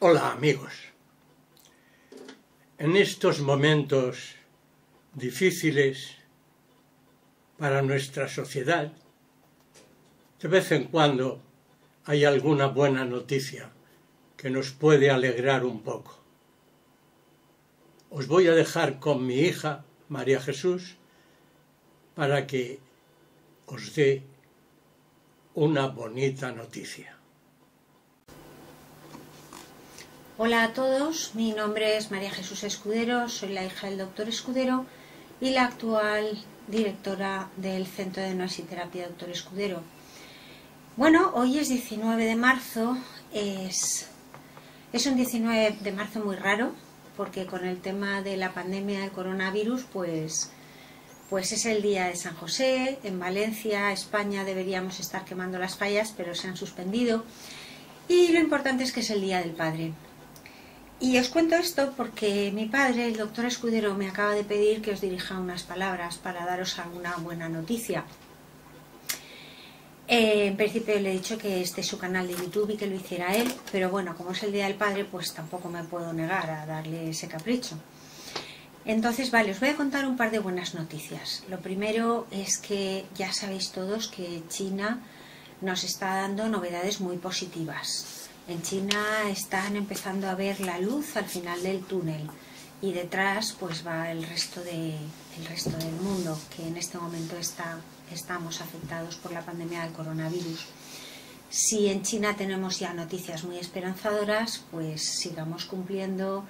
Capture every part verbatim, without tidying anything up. Hola amigos, en estos momentos difíciles para nuestra sociedad, de vez en cuando hay alguna buena noticia que nos puede alegrar un poco. Os voy a dejar con mi hija, María Jesús, para que os dé una bonita noticia. Hola a todos, mi nombre es María Jesús Escudero, soy la hija del doctor Escudero y la actual directora del Centro de Noesiterapia Doctor Escudero. Bueno, hoy es diecinueve de marzo, es, es un diecinueve de marzo muy raro, porque con el tema de la pandemia del coronavirus, pues, pues es el día de San José, en Valencia, España, deberíamos estar quemando las fallas, pero se han suspendido, y lo importante es que es el Día del Padre. Y os cuento esto porque mi padre, el doctor Escudero, me acaba de pedir que os dirija unas palabras para daros alguna buena noticia. Eh, en principio le he dicho que este es su canal de YouTube y que lo hiciera él, pero bueno, como es el Día del Padre, pues tampoco me puedo negar a darle ese capricho. Entonces, vale, os voy a contar un par de buenas noticias. Lo primero es que ya sabéis todos que China nos está dando novedades muy positivas. En China están empezando a ver la luz al final del túnel y detrás pues va el resto, de, el resto del mundo, que en este momento está, estamos afectados por la pandemia del coronavirus. Si en China tenemos ya noticias muy esperanzadoras, pues sigamos cumpliendo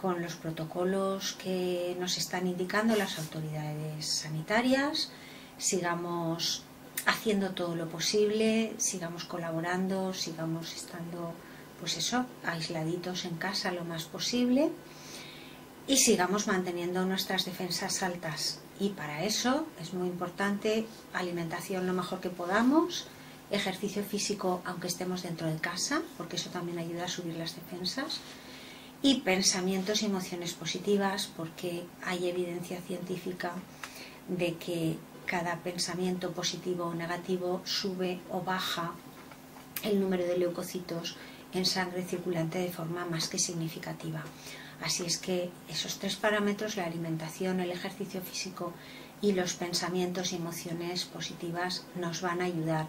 con los protocolos que nos están indicando las autoridades sanitarias, sigamos haciendo todo lo posible, sigamos colaborando, sigamos estando, pues eso, aisladitos en casa lo más posible y sigamos manteniendo nuestras defensas altas. Y para eso es muy importante alimentación lo mejor que podamos, ejercicio físico aunque estemos dentro de casa, porque eso también ayuda a subir las defensas, y pensamientos y emociones positivas, porque hay evidencia científica de que cada pensamiento positivo o negativo sube o baja el número de leucocitos en sangre circulante de forma más que significativa. Así es que esos tres parámetros, la alimentación, el ejercicio físico y los pensamientos y emociones positivas, nos van a ayudar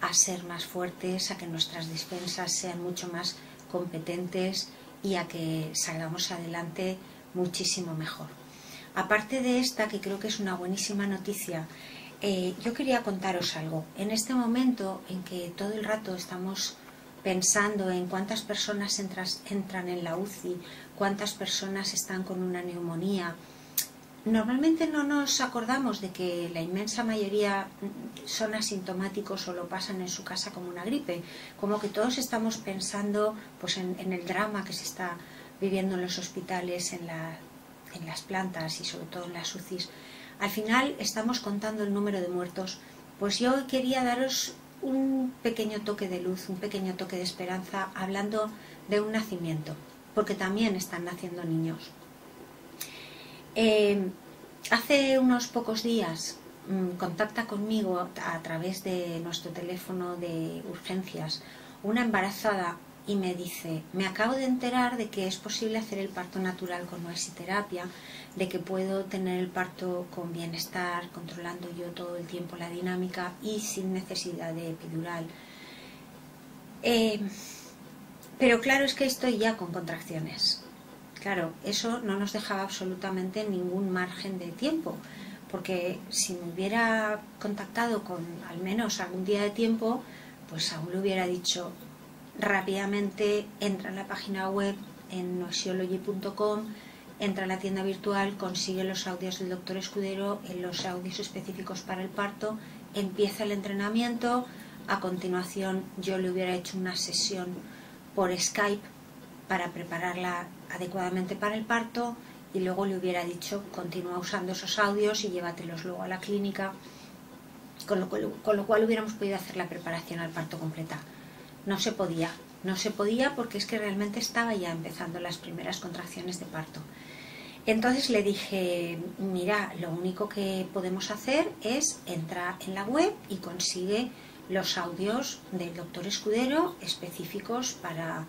a ser más fuertes, a que nuestras defensas sean mucho más competentes y a que salgamos adelante muchísimo mejor. Aparte de esta, que creo que es una buenísima noticia, eh, yo quería contaros algo. En este momento en que todo el rato estamos pensando en cuántas personas entras, entran en la U C I, cuántas personas están con una neumonía, normalmente no nos acordamos de que la inmensa mayoría son asintomáticos o lo pasan en su casa como una gripe. Como que todos estamos pensando pues, en, en el drama que se está viviendo en los hospitales, en la... en las plantas y sobre todo en las U C Is. Al final estamos contando el número de muertos. Pues yo quería daros un pequeño toque de luz, un pequeño toque de esperanza, hablando de un nacimiento, porque también están naciendo niños. Eh, hace unos pocos días mmm, contacta conmigo a través de nuestro teléfono de urgencias una embarazada y me dice: me acabo de enterar de que es posible hacer el parto natural con noesiterapia, de que puedo tener el parto con bienestar, controlando yo todo el tiempo la dinámica y sin necesidad de epidural. Eh, pero claro, es que estoy ya con contracciones. Claro, eso no nos dejaba absolutamente ningún margen de tiempo, porque si me hubiera contactado con al menos algún día de tiempo, pues aún le hubiera dicho: rápidamente entra en la página web en noxiology punto com, entra a la tienda virtual, consigue los audios del doctor Escudero, en los audios específicos para el parto, empieza el entrenamiento. A continuación yo le hubiera hecho una sesión por Skype para prepararla adecuadamente para el parto y luego le hubiera dicho: continúa usando esos audios y llévatelos luego a la clínica, con lo cual, con lo cual hubiéramos podido hacer la preparación al parto completa. No se podía, no se podía porque es que realmente estaba ya empezando las primeras contracciones de parto. Entonces le dije: mira, lo único que podemos hacer es entrar en la web y consigue los audios del doctor Escudero específicos para,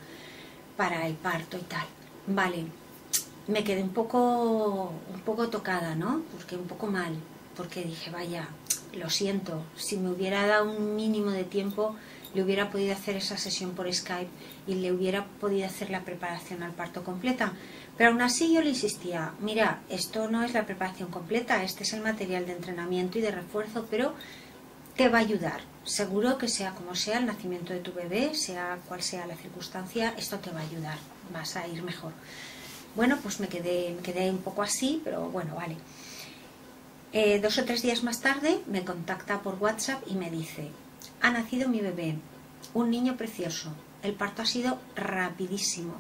para el parto y tal. Vale, me quedé un poco, un poco tocada, ¿no? Porque un poco mal, porque dije, vaya, lo siento, si me hubiera dado un mínimo de tiempo, le hubiera podido hacer esa sesión por Skype y le hubiera podido hacer la preparación al parto completa. Pero aún así yo le insistía, mira, esto no es la preparación completa, este es el material de entrenamiento y de refuerzo, pero te va a ayudar. Seguro que sea como sea el nacimiento de tu bebé, sea cual sea la circunstancia, esto te va a ayudar, vas a ir mejor. Bueno, pues me quedé, me quedé un poco así, pero bueno, vale. Eh, dos o tres días más tarde me contacta por WhatsApp y me dice, ha nacido mi bebé, un niño precioso, el parto ha sido rapidísimo,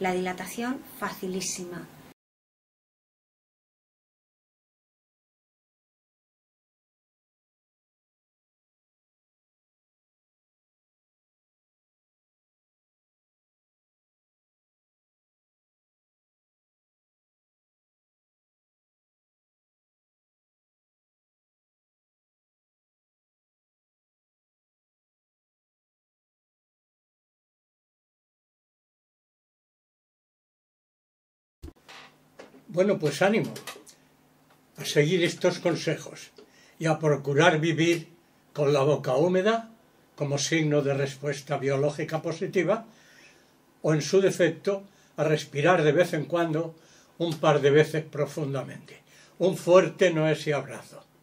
la dilatación facilísima. Bueno, pues ánimo a seguir estos consejos y a procurar vivir con la boca húmeda como signo de respuesta biológica positiva o, en su defecto, a respirar de vez en cuando un par de veces profundamente. Un fuerte no es y abrazo.